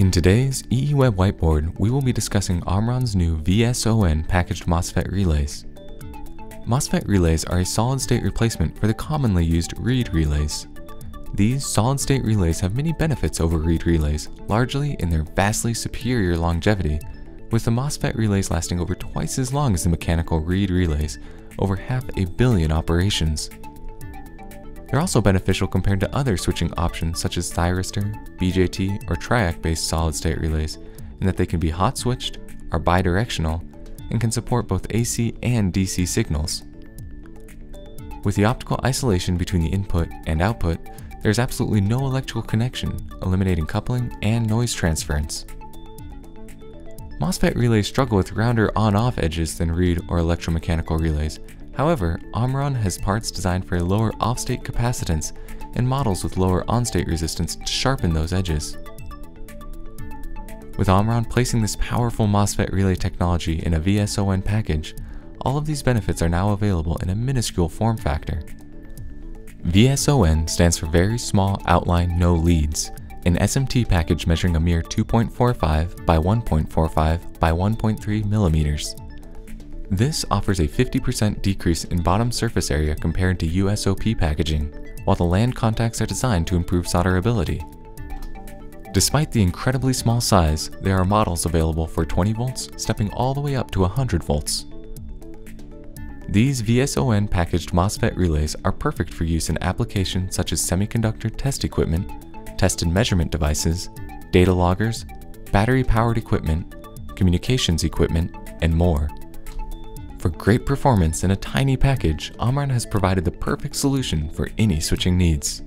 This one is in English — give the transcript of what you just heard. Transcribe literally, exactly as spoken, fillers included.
In today's EEWeb whiteboard, we will be discussing Omron's new V S O N packaged MOSFET relays. MOSFET relays are a solid-state replacement for the commonly used reed relays. These solid-state relays have many benefits over reed relays, largely in their vastly superior longevity, with the MOSFET relays lasting over twice as long as the mechanical reed relays, over half a billion operations. They're also beneficial compared to other switching options such as thyristor, B J T, or triac-based solid-state relays, in that they can be hot-switched, are bidirectional, and can support both A C and D C signals. With the optical isolation between the input and output, there's absolutely no electrical connection, eliminating coupling and noise transference. MOSFET relays struggle with rounder on-off edges than reed or electromechanical relays. However, Omron has parts designed for a lower off-state capacitance and models with lower on-state resistance to sharpen those edges. With Omron placing this powerful MOSFET relay technology in a V S O N package, all of these benefits are now available in a minuscule form factor. V S O N stands for Very Small Outline No Leads, an S M T package measuring a mere two point four five by one point four five by one point three millimeters. This offers a fifty percent decrease in bottom surface area compared to U S O P packaging, while the LAN contacts are designed to improve solderability. Despite the incredibly small size, there are models available for twenty volts, stepping all the way up to one hundred volts. These V S O N packaged MOSFET relays are perfect for use in applications such as semiconductor test equipment, test and measurement devices, data loggers, battery-powered equipment, communications equipment, and more. For great performance in a tiny package, Omron has provided the perfect solution for any switching needs.